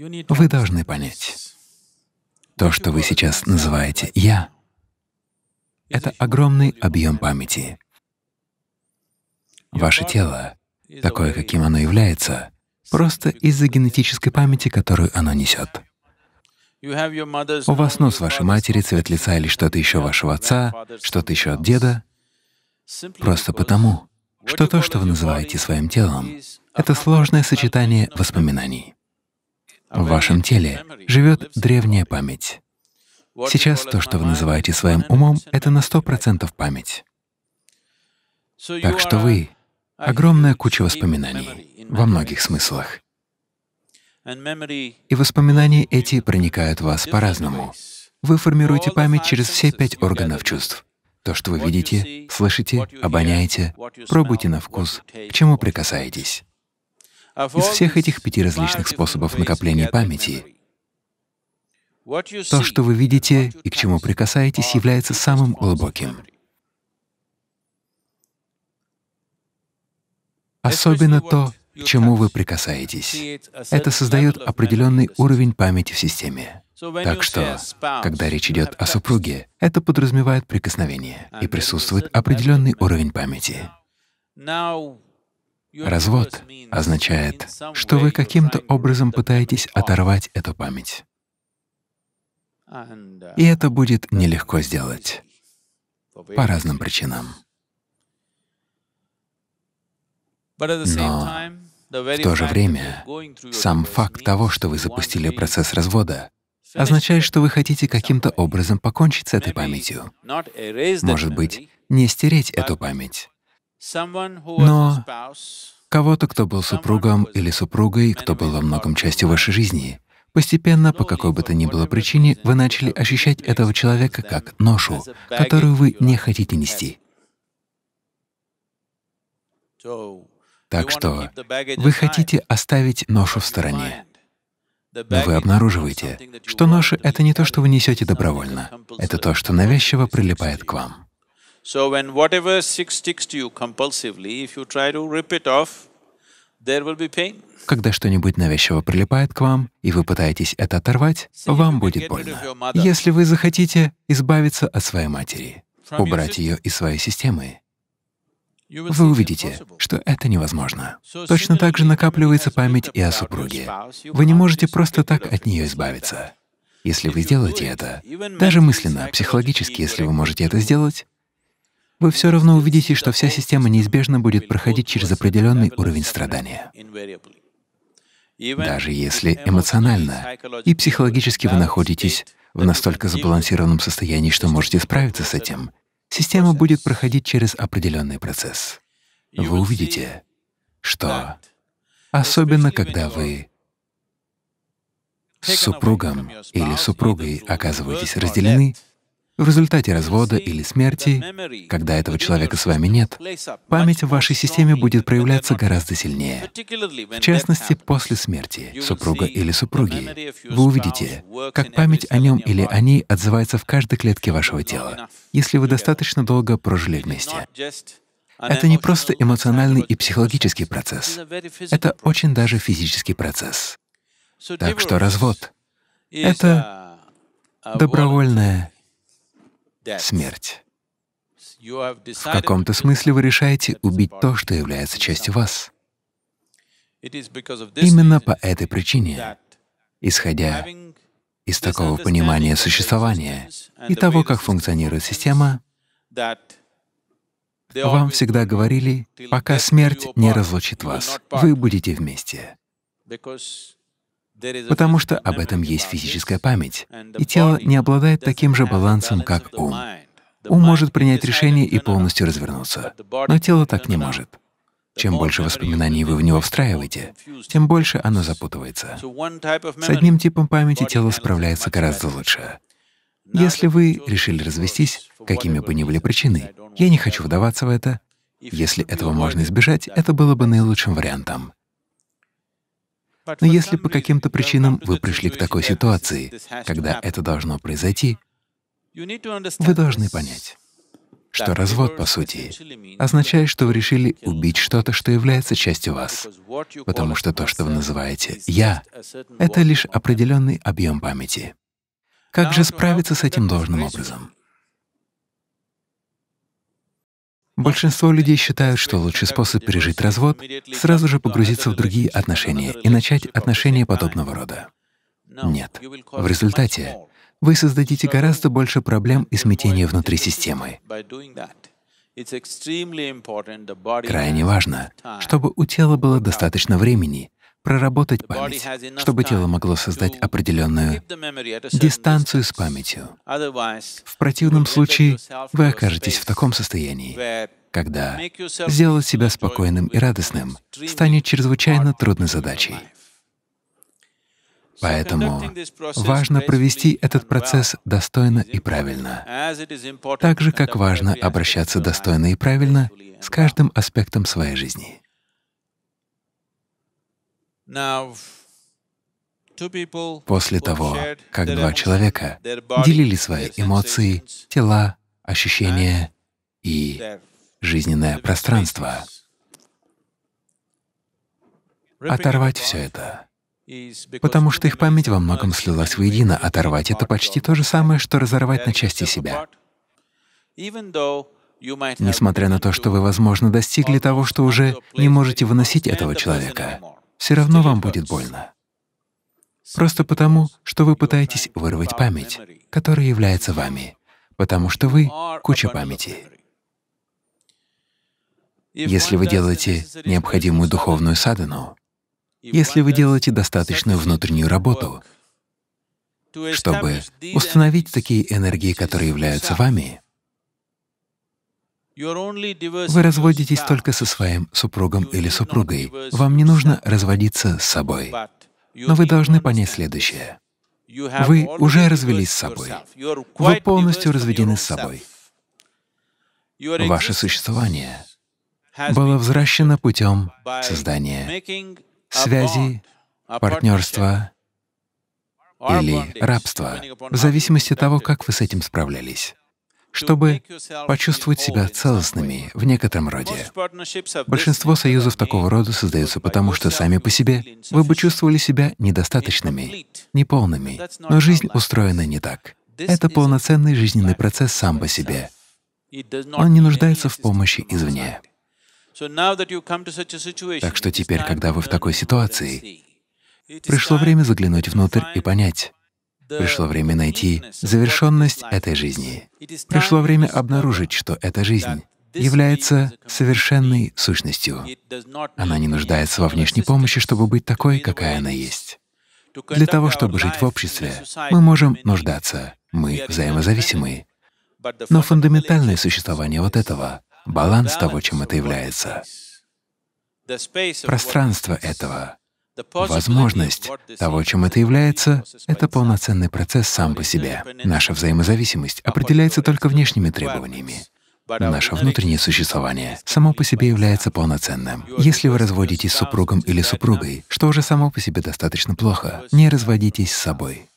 Вы должны понять, то, что вы сейчас называете «я», — это огромный объем памяти. Ваше тело, такое, каким оно является, просто из-за генетической памяти, которую оно несет. У вас нос вашей матери, цвет лица или что-то еще вашего отца, что-то еще от деда, просто потому, что то, что вы называете своим телом, это сложное сочетание воспоминаний. В вашем теле живет древняя память. Сейчас то, что вы называете своим умом, это на 100% память. Так что вы — огромная куча воспоминаний во многих смыслах. И воспоминания эти проникают в вас по-разному. Вы формируете память через все 5 органов чувств. То, что вы видите, слышите, обоняете, пробуете на вкус, к чему прикасаетесь. Из всех этих 5 различных способов накопления памяти, то, что вы видите и к чему прикасаетесь, является самым глубоким. Особенно то, к чему вы прикасаетесь. Это создает определенный уровень памяти в системе. Так что, когда речь идет о супруге, это подразумевает прикосновение, и присутствует определенный уровень памяти. Развод означает, что вы каким-то образом пытаетесь оторвать эту память. И это будет нелегко сделать по разным причинам. Но в то же время сам факт того, что вы запустили процесс развода, означает, что вы хотите каким-то образом покончить с этой памятью. Может быть, не стереть эту память, но кого-то, кто был супругом или супругой, кто был во многом частью вашей жизни, постепенно, по какой бы то ни было причине, вы начали ощущать этого человека как ношу, которую вы не хотите нести. Так что вы хотите оставить ношу в стороне, но вы обнаруживаете, что ноша — это не то, что вы несете добровольно, это то, что навязчиво прилипает к вам. Когда что-нибудь навязчиво прилипает к вам, и вы пытаетесь это оторвать, вам будет больно. Если вы захотите избавиться от своей матери, убрать ее из своей системы, вы увидите, что это невозможно. Точно так же накапливается память и о супруге. Вы не можете просто так от нее избавиться. Если вы сделаете это, даже мысленно, психологически, если вы можете это сделать, вы все равно увидите, что вся система неизбежно будет проходить через определенный уровень страдания. Даже если эмоционально и психологически вы находитесь в настолько сбалансированном состоянии, что можете справиться с этим, система будет проходить через определенный процесс. Вы увидите, что, особенно когда вы с супругом или супругой оказываетесь разделены, в результате развода или смерти, когда этого человека с вами нет, память в вашей системе будет проявляться гораздо сильнее. В частности, после смерти супруга или супруги, вы увидите, как память о нем или о ней отзывается в каждой клетке вашего тела, если вы достаточно долго прожили вместе. Это не просто эмоциональный и психологический процесс, это очень даже физический процесс. Так что развод — это добровольное смерть. В каком-то смысле вы решаете убить то, что является частью вас. Именно по этой причине, исходя из такого понимания существования и того, как функционирует система, вам всегда говорили, пока смерть не разлучит вас, вы будете вместе. Потому что об этом есть физическая память, и тело не обладает таким же балансом, как ум. Ум может принять решение и полностью развернуться, но тело так не может. Чем больше воспоминаний вы в него встраиваете, тем больше оно запутывается. С одним типом памяти тело справляется гораздо лучше. Если вы решили развестись, какими бы ни были причины, я не хочу вдаваться в это, если этого можно избежать, это было бы наилучшим вариантом. Но если по каким-то причинам вы пришли к такой ситуации, когда это должно произойти, вы должны понять, что развод, по сути, означает, что вы решили убить что-то, что является частью вас, потому что то, что вы называете «я», — это лишь определенный объем памяти. Как же справиться с этим должным образом? Большинство людей считают, что лучший способ пережить развод — сразу же погрузиться в другие отношения и начать отношения подобного рода. Нет. В результате вы создадите гораздо больше проблем и смятения внутри системы. Крайне важно, чтобы у тела было достаточно времени проработать память, чтобы тело могло создать определенную дистанцию с памятью. В противном случае вы окажетесь в таком состоянии, когда сделать себя спокойным и радостным станет чрезвычайно трудной задачей. Поэтому важно провести этот процесс достойно и правильно, так же, как важно обращаться достойно и правильно с каждым аспектом своей жизни. После того, как два человека делили свои эмоции, тела, ощущения и жизненное пространство, оторвать все это, потому что их память во многом слилась воедино, оторвать — это почти то же самое, что разорвать на части себя. Несмотря на то, что вы, возможно, достигли того, что уже не можете выносить этого человека, все равно вам будет больно. Просто потому, что вы пытаетесь вырвать память, которая является вами, потому что вы — куча памяти. Если вы делаете необходимую духовную садхану, если вы делаете достаточную внутреннюю работу, чтобы установить такие энергии, которые являются вами, вы разводитесь только со своим супругом или супругой. Вам не нужно разводиться с собой. Но вы должны понять следующее. Вы уже развелись с собой. Вы полностью разведены с собой. Ваше существование было взращено путем создания связи, партнерства или рабства, в зависимости от того, как вы с этим справлялись, чтобы почувствовать себя целостными в некотором роде. Большинство союзов такого рода создаются потому, что сами по себе вы бы чувствовали себя недостаточными, неполными, но жизнь устроена не так. Это полноценный жизненный процесс сам по себе. Он не нуждается в помощи извне. Так что теперь, когда вы в такой ситуации, пришло время заглянуть внутрь и понять. Пришло время найти завершенность этой жизни. Пришло время обнаружить, что эта жизнь является совершенной сущностью. Она не нуждается во внешней помощи, чтобы быть такой, какая она есть. Для того, чтобы жить в обществе, мы можем нуждаться, мы взаимозависимы. Но фундаментальное существование вот этого — баланс того, чем это является, пространство этого, возможность того, чем это является, — это полноценный процесс сам по себе. Наша взаимозависимость определяется только внешними требованиями, но наше внутреннее существование само по себе является полноценным. Если вы разводитесь с супругом или супругой, что уже само по себе достаточно плохо, не разводитесь с собой.